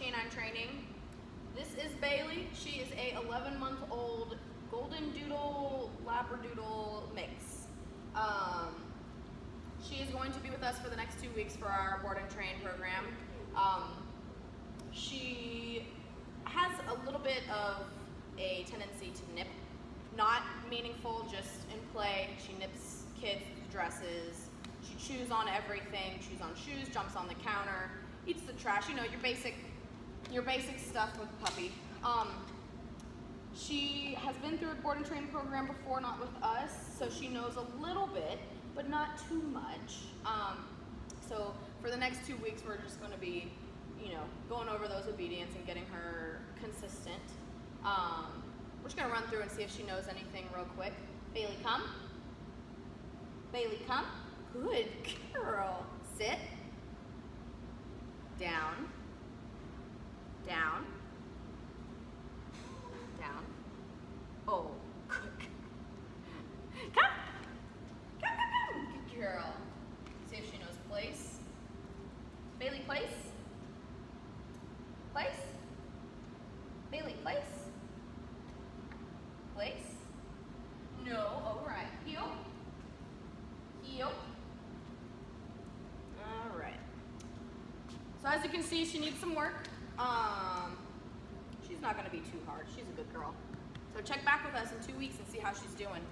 canine training. This is Baylie. She is a 11-month-old golden doodle labradoodle mix. She is going to be with us for the next 2 weeks for our board and train program. She has a little bit of a tendency to nip. Not meaningful, just in play. She nips kids' dresses. She chews on everything, chews on shoes, jumps on the counter, eats the trash. You know, your basic stuff with a puppy. She has been through a board and train program before, not with us, so she knows a little bit, but not too much. So for the next 2 weeks, we're just gonna be, you know, going over those obedience and getting her consistent. We're just gonna run through and see if she knows anything real quick. Baylie, come. Baylie, come. Good girl. Sit. Down. Down. Down. Oh, good. Come. Come, come, come. Good girl. See if she knows place. Baylie, place. Place. Baylie, place. Place. No. All right. Heel. Heel. All right. So as you can see, she needs some work. She's not going to be too hard. She's a good girl. So check back with us in 2 weeks and see how she's doing.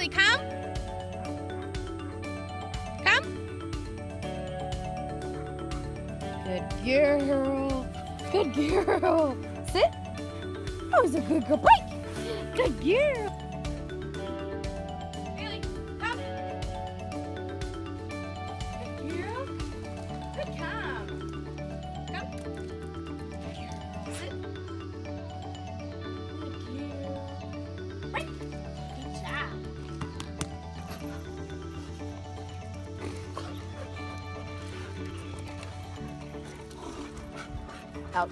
Baylie, come. Come. Good girl. Good girl. Sit. That was a good girl. Break. Good girl. Baylie, come. Good girl. Good come. Come. Good girl. Sit. Good girl. Break. Good job. Out.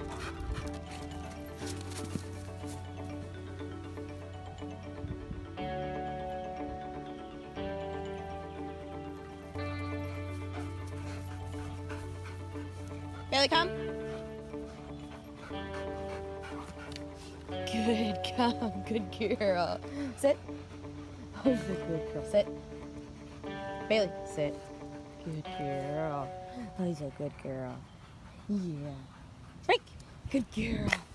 Baylie, come. Good, come. Good girl. Sit. Oh, good girl. Sit. Baylie, sit. Good girl. Oh, he's a good girl. Yeah. Break. Good girl.